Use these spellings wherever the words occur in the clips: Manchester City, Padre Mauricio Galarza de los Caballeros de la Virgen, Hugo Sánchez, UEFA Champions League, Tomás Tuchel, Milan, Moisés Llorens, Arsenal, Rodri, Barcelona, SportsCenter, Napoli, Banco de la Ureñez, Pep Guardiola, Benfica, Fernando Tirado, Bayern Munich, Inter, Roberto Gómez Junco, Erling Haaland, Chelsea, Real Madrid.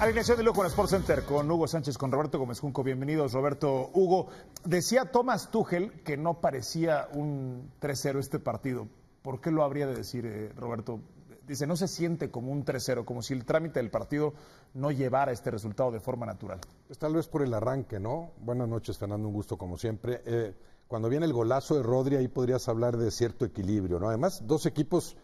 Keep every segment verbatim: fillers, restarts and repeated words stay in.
Alineación de lujo en SportsCenter con Hugo Sánchez, con Roberto Gómez Junco. Bienvenidos, Roberto. Hugo, decía Tomás Tuchel que no parecía un tres cero este partido. ¿Por qué lo habría de decir, eh, Roberto? Dice, no se siente como un tres cero, como si el trámite del partido no llevara este resultado de forma natural. Pues tal vez por el arranque, ¿no? Buenas noches, Fernando, un gusto como siempre. Eh, cuando viene el golazo de Rodri, ahí podrías hablar de cierto equilibrio, ¿no? Además, dos equipos,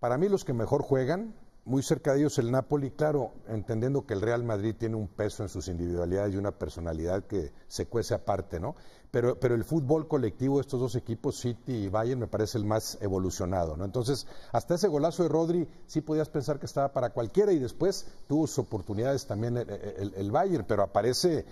para mí los que mejor juegan, muy cerca de ellos el Napoli, claro, entendiendo que el Real Madrid tiene un peso en sus individualidades y una personalidad que se cuece aparte, ¿no? Pero, pero el fútbol colectivo de estos dos equipos, City y Bayern, me parece el más evolucionado, ¿no? Entonces, hasta ese golazo de Rodri sí podías pensar que estaba para cualquiera, y después tuvo sus oportunidades también el, el, el Bayern, pero aparece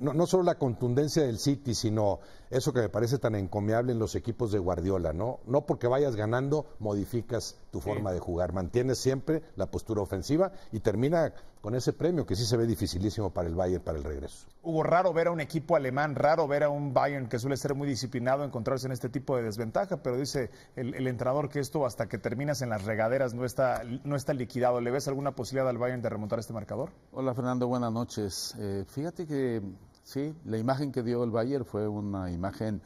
no, no solo la contundencia del City, sino eso que me parece tan encomiable en los equipos de Guardiola, ¿no? No porque vayas ganando modificas tu forma sí. de jugar, mantienes siempre la postura ofensiva y termina con ese premio que sí se ve dificilísimo para el Bayern para el regreso. Hubo raro ver a un equipo alemán, raro ver a un Bayern que suele ser muy disciplinado encontrarse en este tipo de desventaja, pero dice el, el entrenador que esto hasta que terminas en las regaderas no está, no está liquidado. ¿Le ves alguna posibilidad al Bayern de remontar este marcador? Hola, Fernando, buenas noches. Eh, fíjate que sí, la imagen que dio el Bayern fue una imagen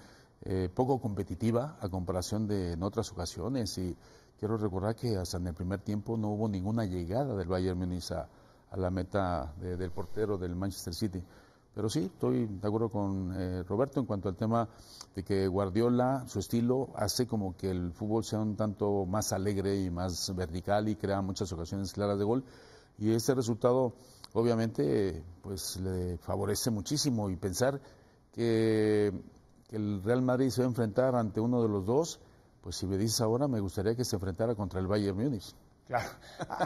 eh, poco competitiva a comparación de en otras ocasiones, y quiero recordar que hasta en el primer tiempo no hubo ninguna llegada del Bayern Munich a, a la meta de, del portero del Manchester City. Pero sí, estoy de acuerdo con eh, Roberto en cuanto al tema de que Guardiola, su estilo, hace como que el fútbol sea un tanto más alegre y más vertical y crea muchas ocasiones claras de gol. Y este resultado, obviamente, pues le favorece muchísimo. Y pensar que, que el Real Madrid se va a enfrentar ante uno de los dos, pues si me dices ahora, me gustaría que se enfrentara contra el Bayern Múnich. Claro.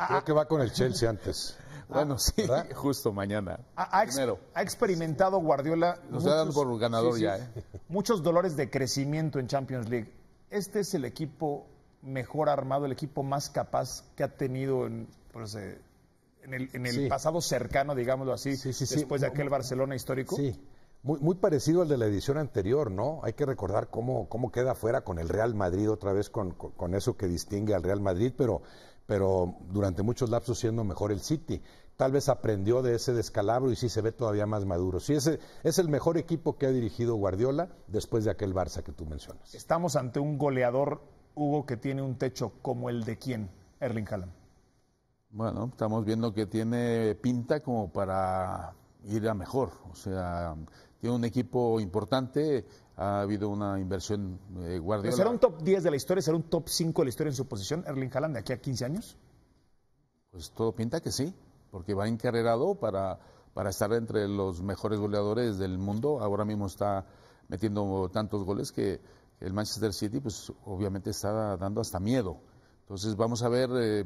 Creo que va con el Chelsea antes. Bueno, sí, ¿verdad? Justo mañana. Ha, ha, ex, ha experimentado Guardiola. Nos muchos, dan por ganador sí, sí, ya, ¿eh? Muchos dolores de crecimiento en Champions League. Este es el equipo mejor armado, el equipo más capaz que ha tenido en, pues, eh, en el, en el sí. pasado cercano, digámoslo así, sí, sí, sí, después sí. de aquel Barcelona histórico. Sí. Muy, muy parecido al de la edición anterior, ¿no? Hay que recordar cómo, cómo queda fuera con el Real Madrid, otra vez con, con, con eso que distingue al Real Madrid, pero, pero durante muchos lapsos siendo mejor el City. Tal vez aprendió de ese descalabro y sí se ve todavía más maduro. Sí, ese es el mejor equipo que ha dirigido Guardiola después de aquel Barça que tú mencionas. Estamos ante un goleador, Hugo, que tiene un techo como el de quién, Erling Haaland. Bueno, estamos viendo que tiene pinta como para ir a mejor, o sea, tiene un equipo importante, ha habido una inversión eh, Guardiola. ¿Será un top diez de la historia? ¿Será un top cinco de la historia en su posición, Erling Haaland, de aquí a quince años? Pues todo pinta que sí, porque va encarrerado para, para estar entre los mejores goleadores del mundo. Ahora mismo está metiendo tantos goles que el Manchester City, pues obviamente está dando hasta miedo. Entonces vamos a ver eh,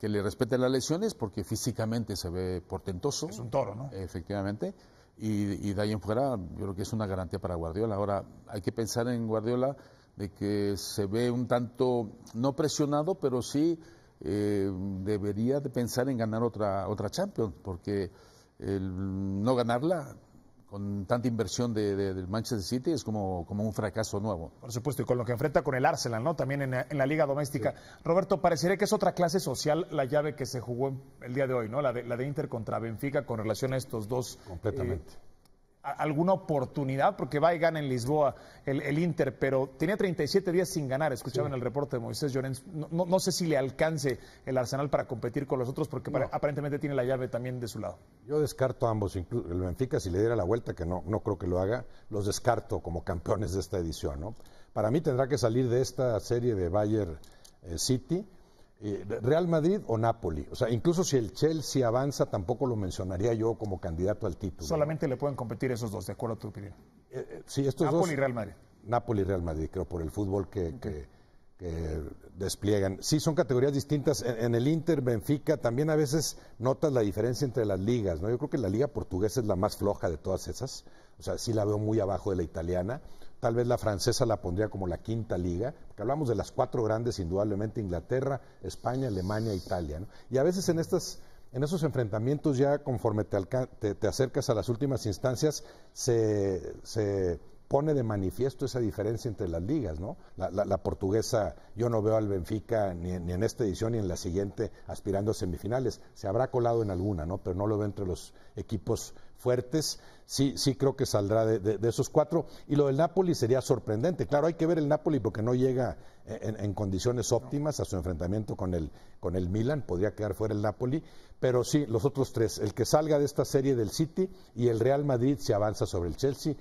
que le respete las lesiones, porque físicamente se ve portentoso. Es un toro, ¿no? Efectivamente. Y, y de ahí en fuera, yo creo que es una garantía para Guardiola. Ahora, hay que pensar en Guardiola de que se ve un tanto, no presionado, pero sí eh, debería de pensar en ganar otra, otra Champions, porque el no ganarla con tanta inversión de, de, del Manchester City es como, como un fracaso nuevo. Por supuesto, y con lo que enfrenta con el Arsenal, ¿no? También en, en la Liga Doméstica. Sí. Roberto, parecería que es otra clase social la llave que se jugó el día de hoy, ¿no? La de, la de Inter contra Benfica con relación a estos dos. Completamente. Eh, ¿Alguna oportunidad? Porque va y gana en Lisboa el, el Inter, pero tenía treinta y siete días sin ganar. Escuchaba sí. en el reporte de Moisés Llorens. No, no, no sé si le alcance el Arsenal para competir con los otros, porque no. para, aparentemente tiene la llave también de su lado. Yo descarto a ambos, incluso el Benfica, si le diera la vuelta, que no, no creo que lo haga, los descarto como campeones de esta edición, ¿no? Para mí tendrá que salir de esta serie de Bayern eh, City, Real Madrid o Napoli. O sea, incluso si el Chelsea avanza, tampoco lo mencionaría yo como candidato al título. Solamente le pueden competir esos dos, de acuerdo a tu opinión. Eh, eh, sí, estos Napoli dos. Napoli y Real Madrid. Napoli y Real Madrid, creo, por el fútbol que, okay. que, que despliegan. Sí, son categorías distintas. En, en el Inter, Benfica, también a veces notas la diferencia entre las ligas, ¿no? Yo creo que la liga portuguesa es la más floja de todas esas. O sea, sí la veo muy abajo de la italiana. Tal vez la francesa la pondría como la quinta liga, porque hablamos de las cuatro grandes, indudablemente, Inglaterra, España, Alemania, Italia, ¿no? Y a veces en estas, en esos enfrentamientos ya conforme te, te, te acercas a las últimas instancias, se, se pone de manifiesto esa diferencia entre las ligas, ¿no? La, la, la portuguesa, yo no veo al Benfica ni, ni en esta edición ni en la siguiente aspirando a semifinales. Se habrá colado en alguna, ¿no? Pero no lo veo entre los equipos fuertes. Sí, sí creo que saldrá de, de, de esos cuatro. Y lo del Napoli sería sorprendente. Claro, hay que ver el Napoli porque no llega en, en condiciones óptimas a su enfrentamiento con el, con el Milan. Podría quedar fuera el Napoli. Pero sí, los otros tres. El que salga de esta serie del City y el Real Madrid se avanza sobre el Chelsea.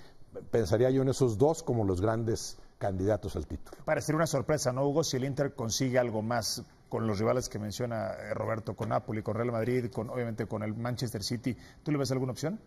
Pensaría yo en esos dos como los grandes candidatos al título. Parecería una sorpresa, ¿no, Hugo? Si el Inter consigue algo más con los rivales que menciona Roberto, con Napoli, con Real Madrid, con obviamente con el Manchester City, ¿tú le ves alguna opción?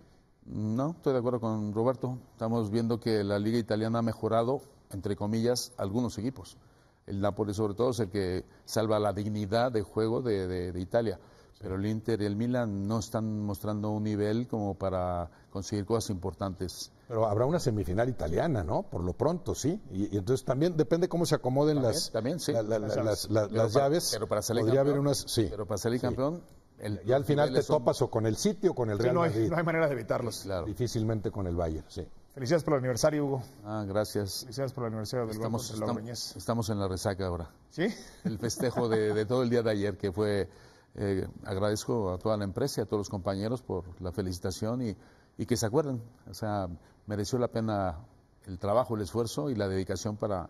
No, estoy de acuerdo con Roberto. Estamos viendo que la liga italiana ha mejorado, entre comillas, algunos equipos. El Napoli sobre todo es el que salva la dignidad de juego de, de, de Italia. Pero el Inter y el Milan no están mostrando un nivel como para conseguir cosas importantes. Pero habrá una semifinal italiana, ¿no? Por lo pronto, sí. Y, y entonces también depende cómo se acomoden también, las, también, sí. la, la, la, las, la, pero las para, llaves. Pero para salir podría campeón, haber unas, sí. Pero para salir sí. campeón... El, ya al final te son... topas o con el City o con el sí, Real Madrid. No hay, no hay manera de evitarlos. Claro. Difícilmente con el Bayern, sí. Felicidades por el aniversario, Hugo. Ah, gracias. Felicidades por el aniversario del estamos, Banco de la Ureñez. Estamos en la resaca ahora. ¿Sí? El festejo de, de todo el día de ayer que fue... Eh, agradezco a toda la empresa y a todos los compañeros por la felicitación y, y que se acuerden. O sea, mereció la pena el trabajo, el esfuerzo y la dedicación para,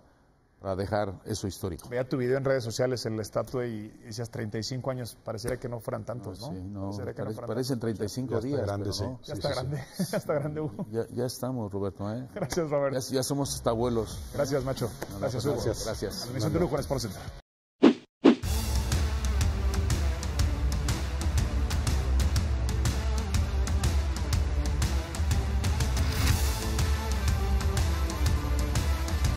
para dejar eso histórico. Vea tu video en redes sociales, el estatua y dices treinta y cinco años, pareciera que no fueran tantos, ¿no? Sí, no, que pare, no fueran parecen treinta y cinco días. Ya está grande, sí. Ya está grande, ya está grande, Hugo. Ya, ya estamos, Roberto, ¿eh? Gracias, Roberto. Ya, ya somos hasta abuelos. Gracias, macho. No, no, gracias, Hugo. Gracias. Transmisión de Lujo en SportsCenter.